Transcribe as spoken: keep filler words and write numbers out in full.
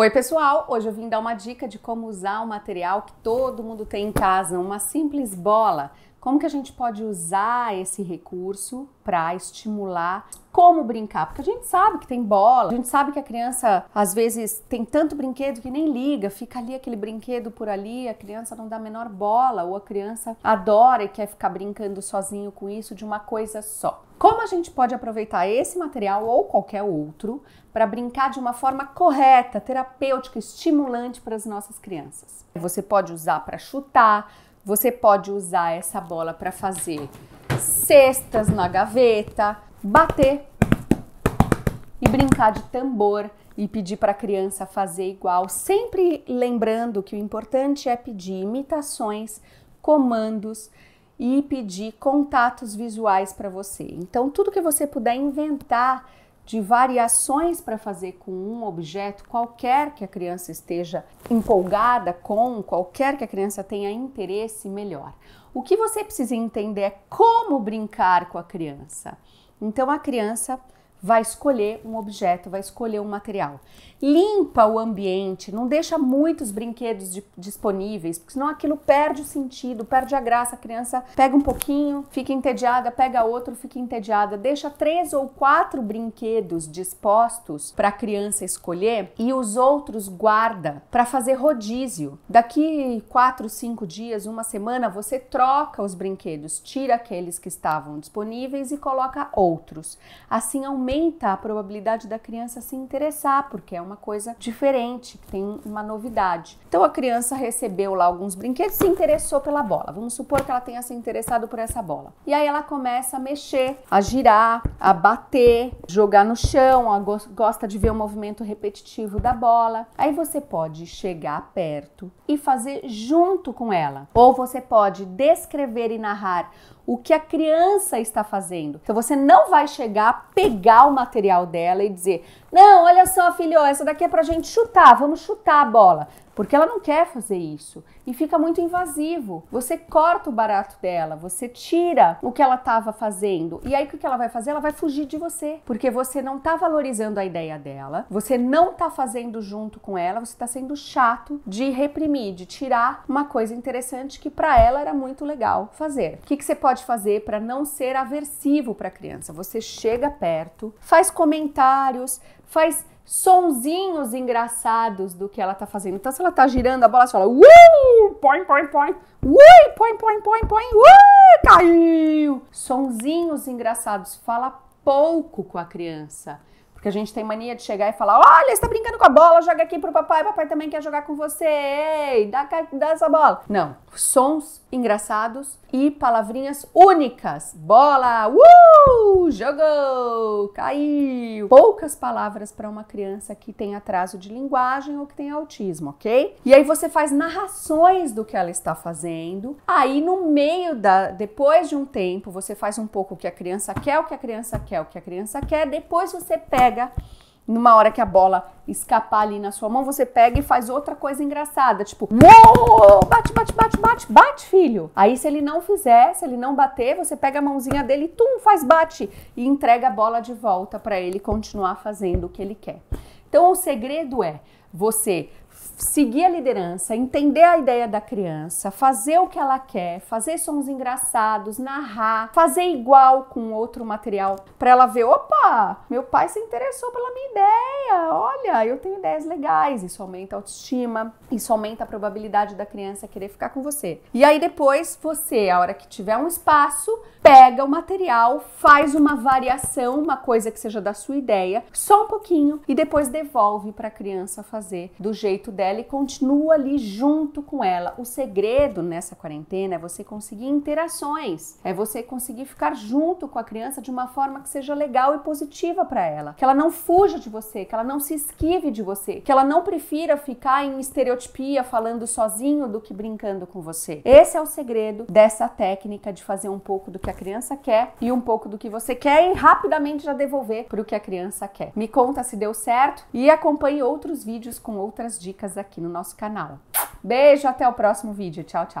Oi pessoal, hoje eu vim dar uma dica de como usar um material que todo mundo tem em casa, uma simples bola. Como que a gente pode usar esse recurso para estimular como brincar? Porque a gente sabe que tem bola, a gente sabe que a criança às vezes tem tanto brinquedo que nem liga, fica ali aquele brinquedo por ali, a criança não dá a menor bola ou a criança adora e quer ficar brincando sozinho com isso de uma coisa só. Como a gente pode aproveitar esse material ou qualquer outro para brincar de uma forma correta, terapêutica, estimulante para as nossas crianças? Você pode usar para chutar, você pode usar essa bola para fazer cestas na gaveta, bater e brincar de tambor e pedir para a criança fazer igual. Sempre lembrando que o importante é pedir imitações, comandos e pedir contatos visuais para você. Então, tudo que você puder inventar de variações para fazer com um objeto, qualquer que a criança esteja empolgada com, qualquer que a criança tenha interesse, melhor. O que você precisa entender é como brincar com a criança. Então, a criança vai escolher um objeto, vai escolher um material. Limpa o ambiente, não deixa muitos brinquedos de, disponíveis, porque senão aquilo perde o sentido, perde a graça. A criança pega um pouquinho, fica entediada, pega outro, fica entediada. Deixa três ou quatro brinquedos dispostos para a criança escolher e os outros guarda para fazer rodízio. Daqui quatro, cinco dias, uma semana, você troca os brinquedos, tira aqueles que estavam disponíveis e coloca outros. Assim, aumenta aumenta a probabilidade da criança se interessar, porque é uma coisa diferente, tem uma novidade. Então a criança recebeu lá alguns brinquedos, se interessou pela bola. Vamos supor que ela tenha se interessado por essa bola. E aí ela começa a mexer, a girar, a bater, jogar no chão, a go- gosta de ver o movimento repetitivo da bola. Aí você pode chegar perto e fazer junto com ela. Ou você pode descrever e narrar o que a criança está fazendo. Então você não vai chegar, pegar o material dela e dizer: não, olha só, filho, essa daqui é pra gente chutar, vamos chutar a bola. Porque ela não quer fazer isso e fica muito invasivo. Você corta o barato dela, você tira o que ela estava fazendo. E aí o que ela vai fazer? Ela vai fugir de você, porque você não está valorizando a ideia dela, você não está fazendo junto com ela, você está sendo chato de reprimir, de tirar uma coisa interessante que para ela era muito legal fazer. O que, que você pode fazer para não ser aversivo para a criança? Você chega perto, faz comentários, faz sonzinhos engraçados do que ela tá fazendo. Então, se ela tá girando a bola, você fala: uuuh, põe, põe, põe, ui, põe, põe, põe, põe, ui, caiu. Sonzinhos engraçados. Fala pouco com a criança, porque a gente tem mania de chegar e falar: olha, você tá brincando com a bola, joga aqui pro papai, papai também quer jogar com você, ei, dá, dá essa bola. Não, sons engraçados e palavrinhas únicas. Bola, uh, jogou, caiu. Poucas palavras para uma criança que tem atraso de linguagem ou que tem autismo, ok? E aí você faz narrações do que ela está fazendo. Aí no meio da, depois de um tempo, você faz um pouco o que a criança quer, o que a criança quer, o que a criança quer. Depois você pega Pega, numa hora que a bola escapar ali na sua mão, você pega e faz outra coisa engraçada, tipo: uou, bate, bate, bate, bate, bate, filho. Aí se ele não fizer, se ele não bater, você pega a mãozinha dele e tum, faz bate e entrega a bola de volta para ele continuar fazendo o que ele quer. Então o segredo é você seguir a liderança, entender a ideia da criança, fazer o que ela quer, fazer sons engraçados, narrar, fazer igual com outro material para ela ver: opa, meu pai se interessou pela minha ideia, olha, eu tenho ideias legais. Isso aumenta a autoestima, isso aumenta a probabilidade da criança querer ficar com você. E aí depois você, a hora que tiver um espaço, pega o material, faz uma variação, uma coisa que seja da sua ideia, só um pouquinho, e depois devolve para a criança fazer do jeito dela e continua ali junto com ela. O segredo nessa quarentena é você conseguir interações, é você conseguir ficar junto com a criança de uma forma que seja legal e positiva para ela, que ela não fuja de você, que ela não se esquive de você, que ela não prefira ficar em estereotipia falando sozinho do que brincando com você. Esse é o segredo dessa técnica de fazer um pouco do que a criança quer e um pouco do que você quer e rapidamente já devolver para o que a criança quer. Me conta se deu certo e acompanhe outros vídeos com outras dicas aqui no nosso canal. Beijo, até o próximo vídeo. Tchau, tchau.